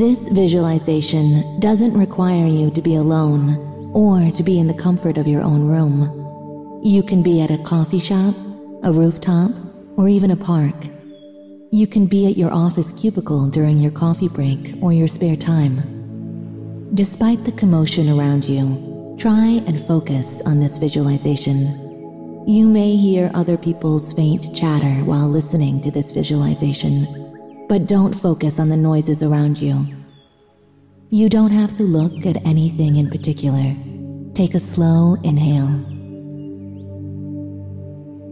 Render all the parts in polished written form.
This visualization doesn't require you to be alone or to be in the comfort of your own room. You can be at a coffee shop, a rooftop, or even a park. You can be at your office cubicle during your coffee break or your spare time. Despite the commotion around you, try and focus on this visualization. You may hear other people's faint chatter while listening to this visualization, but don't focus on the noises around you. You don't have to look at anything in particular. Take a slow inhale.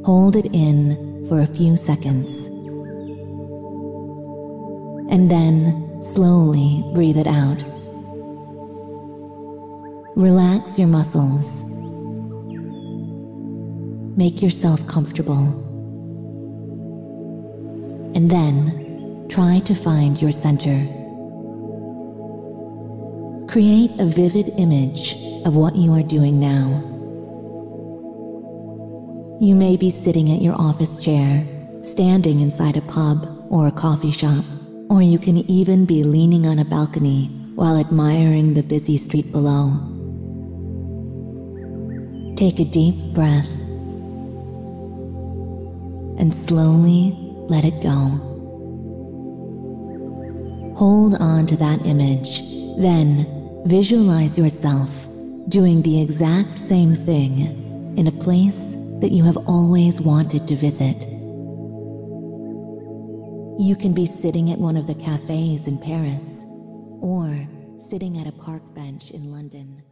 Hold it in for a few seconds. And then slowly breathe it out. Relax your muscles. Make yourself comfortable. And then try to find your center. Create a vivid image of what you are doing now. You may be sitting at your office chair, standing inside a pub or a coffee shop. Or you can even be leaning on a balcony while admiring the busy street below. Take a deep breath and slowly let it go. Hold on to that image, then visualize yourself doing the exact same thing in a place that you have always wanted to visit. You can be sitting at one of the cafes in Paris or sitting at a park bench in London.